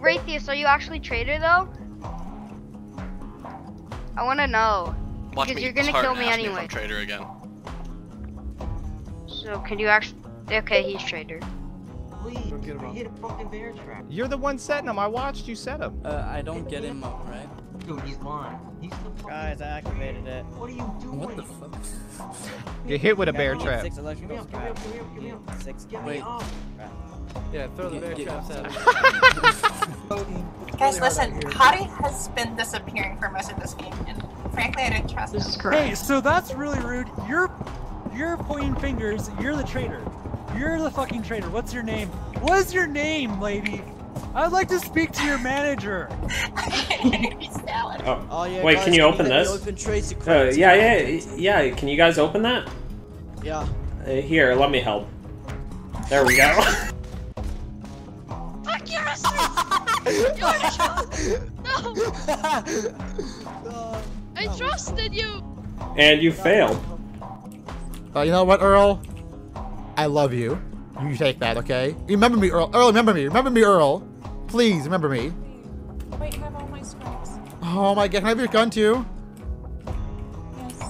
Raithius, are you actually traitor though? I want to know. Because you're gonna kill me anyway. If I'm traitor again. So can you actually? Okay, he's traitor. Please, I hit a fucking bear trap. You're the one setting him. I watched you set him. I don't get him up, right? Dude, he's blind. He's the fucking guys, I activated it. What are you doing? What the fuck? Get hit with a bear trap. Give me up. Yeah, throw the bear traps out. Guys, listen. Hadi has been disappearing for most of this game, and frankly, I didn't trust him. Hey, so that's really rude. You're pointing fingers. You're the traitor. You're the fucking traitor. What's your name? What is your name, lady? I'd like to speak to your manager. Oh, yeah, wait, guys, can you open this? Yeah. Can you guys open that? Yeah. Here, let me help. There we go. Fuck your assistant! No! I trusted you! And you failed. You know what, Earl? I love you. You take that, okay? Remember me, Earl. Earl, remember me. Remember me, Earl. Please, remember me. Wait, I have all my scraps. Oh my god, can I have your gun too? Yes.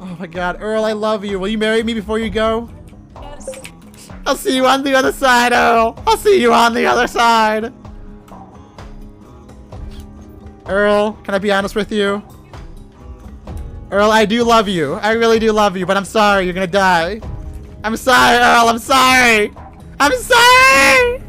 Oh my god, Earl, I love you. Will you marry me before you go? Yes. I'll see you on the other side, Earl. I'll see you on the other side. Earl, can I be honest with you? Earl, I do love you. I really do love you, but I'm sorry, you're gonna die. I'm sorry, Earl. I'm sorry. I'm sorry.